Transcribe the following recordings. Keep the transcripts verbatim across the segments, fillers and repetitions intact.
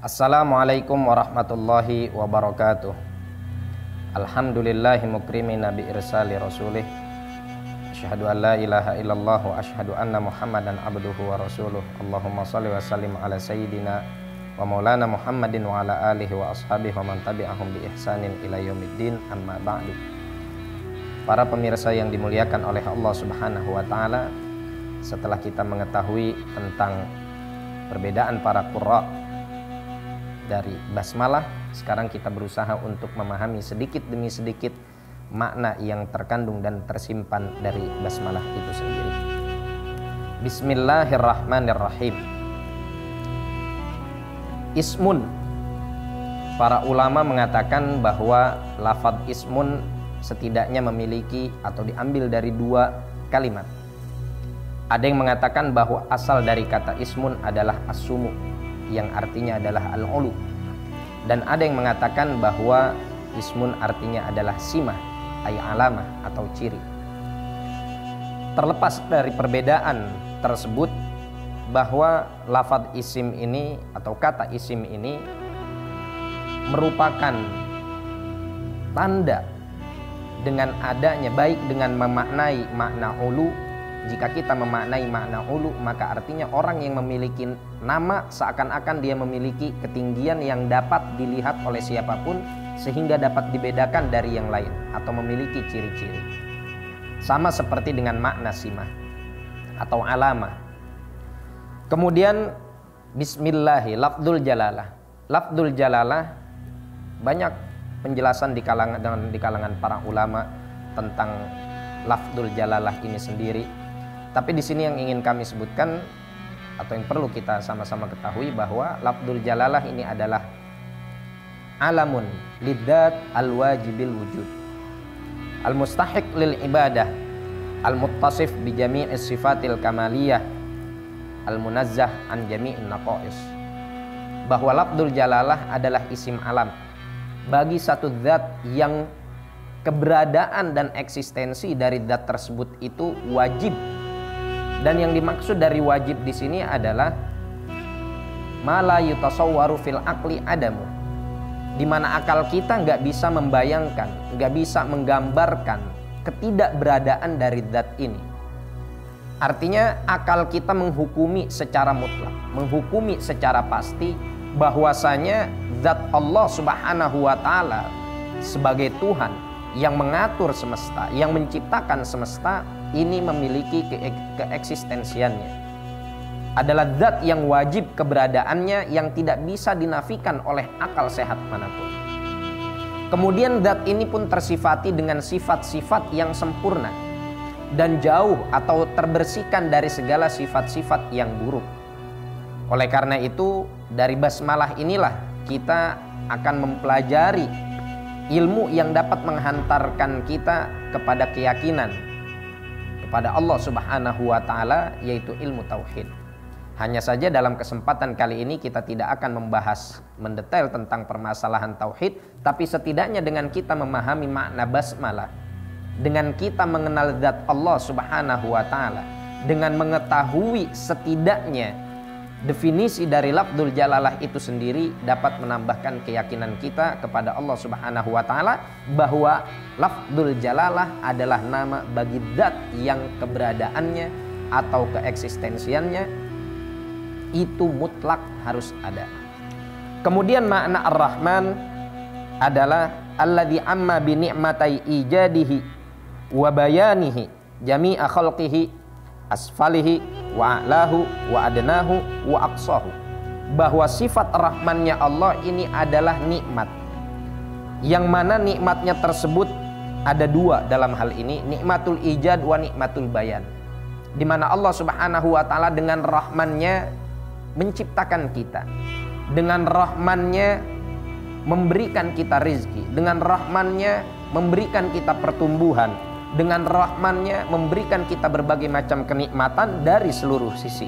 Assalamualaikum warahmatullahi wabarakatuh. Alhamdulillahi mukrimi nabi irsali rasulih. Asyhadu an la ilaha illallah wa asyhadu anna muhammadan abduhu wa rasuluh. Allahumma salli wa sallim ala sayyidina wa maulana muhammadin wa ala alihi wa ashabihi wa man tabi'ahum bi ihsanin ila yaumiddin, amma ba'du. Para pemirsa yang dimuliakan oleh Allah subhanahu wa ta'ala, setelah kita mengetahui tentang perbedaan para qurra dari basmalah, sekarang kita berusaha untuk memahami sedikit demi sedikit makna yang terkandung dan tersimpan dari basmalah itu sendiri. Bismillahirrahmanirrahim. Ismun, para ulama mengatakan bahwa lafaz ismun setidaknya memiliki atau diambil dari dua kalimat. Ada yang mengatakan bahwa asal dari kata ismun adalah as-sumu, yang artinya adalah al-ulu, dan ada yang mengatakan bahwa ismun artinya adalah simah, ay alamah atau ciri. Terlepas dari perbedaan tersebut, bahwa lafadz isim ini atau kata isim ini merupakan tanda dengan adanya, baik dengan memaknai makna ulu. Jika kita memaknai makna ulu, maka artinya orang yang memiliki nama seakan-akan dia memiliki ketinggian yang dapat dilihat oleh siapapun, sehingga dapat dibedakan dari yang lain atau memiliki ciri-ciri. Sama seperti dengan makna simah atau alamah. Kemudian bismillahi, lafdzul jalalah. Lafdzul jalalah banyak penjelasan di kalangan, di kalangan para ulama tentang lafdzul jalalah ini sendiri. Tapi di sini yang ingin kami sebutkan atau yang perlu kita sama-sama ketahui bahwa lafdzul jalalah ini adalah alamun lidzat al-wajibil wujud, al-mustahiq lil ibadah, al-muttasif bi jami'i sifatil kamaliyah, al-munazzah an jami'in naqais. Bahwa lafdzul jalalah adalah isim alam bagi satu zat yang keberadaan dan eksistensi dari zat tersebut itu wajib. Dan yang dimaksud dari wajib di sini adalah ma la yutasawwaru fil aqli adamu, di mana akal kita nggak bisa membayangkan, nggak bisa menggambarkan ketidakberadaan dari zat ini. Artinya akal kita menghukumi secara mutlak, menghukumi secara pasti bahwasanya zat Allah Subhanahu wa taala sebagai Tuhan yang mengatur semesta, yang menciptakan semesta, ini memiliki keeksistensiannya. Adalah zat yang wajib keberadaannya, yang tidak bisa dinafikan oleh akal sehat manapun. Kemudian zat ini pun tersifati dengan sifat-sifat yang sempurna dan jauh atau terbersihkan dari segala sifat-sifat yang buruk. Oleh karena itu, dari basmalah inilah kita akan mempelajari ilmu yang dapat menghantarkan kita kepada keyakinan pada Allah subhanahu wa ta'ala, yaitu ilmu tauhid. Hanya saja dalam kesempatan kali ini kita tidak akan membahas mendetail tentang permasalahan tauhid, tapi setidaknya dengan kita memahami makna basmalah, dengan kita mengenal zat Allah subhanahu wa ta'ala, dengan mengetahui setidaknya definisi dari lafdzul jalalah itu sendiri, dapat menambahkan keyakinan kita kepada Allah subhanahu wa ta'ala bahwa lafdzul jalalah adalah nama bagi zat yang keberadaannya atau keeksistensiannya itu mutlak harus ada. Kemudian makna ar-Rahman adalah alladzi amma bi ni'matai ijadihi wa bayanihi jami'a khalqihi asfalihi wa a'lahu wa adnahu wa aqsahu. Bahwa sifat rahmannya Allah ini adalah nikmat, yang mana nikmatnya tersebut ada dua dalam hal ini, nikmatul ijad wa nikmatul bayan, di mana Allah subhanahu wa ta'ala dengan rahmannya menciptakan kita, dengan rahmannya memberikan kita rizki, dengan rahmannya memberikan kita pertumbuhan, dengan rahmannya memberikan kita berbagai macam kenikmatan dari seluruh sisi.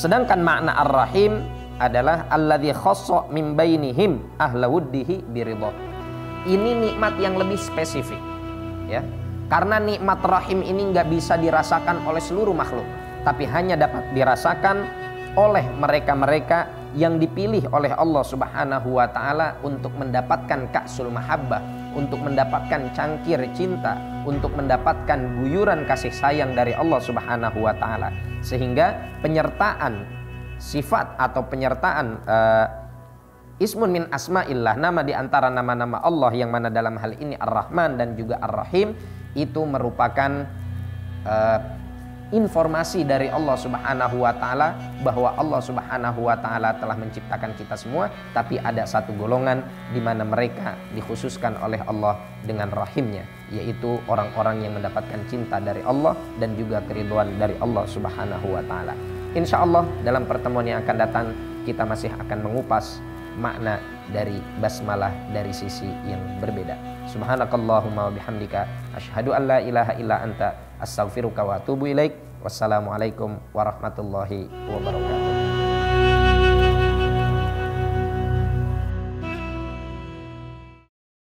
Sedangkan makna ar-rahim adalah alladzi khassa min bainihim ahla wuddihi biridha. Ini nikmat yang lebih spesifik, ya. Karena nikmat rahim ini nggak bisa dirasakan oleh seluruh makhluk, tapi hanya dapat dirasakan oleh mereka-mereka yang dipilih oleh Allah Subhanahu wa Ta'ala untuk mendapatkan ka'sul mahabbah, untuk mendapatkan cangkir cinta, untuk mendapatkan guyuran kasih sayang dari Allah Subhanahu wa Ta'ala, sehingga penyertaan sifat atau penyertaan uh, ismun min asma'illah, nama di antara nama-nama Allah yang mana dalam hal ini Ar-Rahman dan juga Ar-Rahim, itu merupakan uh, informasi dari Allah Subhanahu wa Ta'ala bahwa Allah Subhanahu wa Ta'ala telah menciptakan kita semua, tapi ada satu golongan di mana mereka dikhususkan oleh Allah dengan rahimnya, yaitu orang-orang yang mendapatkan cinta dari Allah dan juga keridhaan dari Allah Subhanahu wa Ta'ala. Insya Allah dalam pertemuan yang akan datang kita masih akan mengupas makna dari basmalah dari sisi yang berbeda. Subhanakallahumma wa bihamdika asyhadu an la ilaha illa anta astaghfiruka wa atubu ilaik. Wassalamualaikum warahmatullahi wabarakatuh.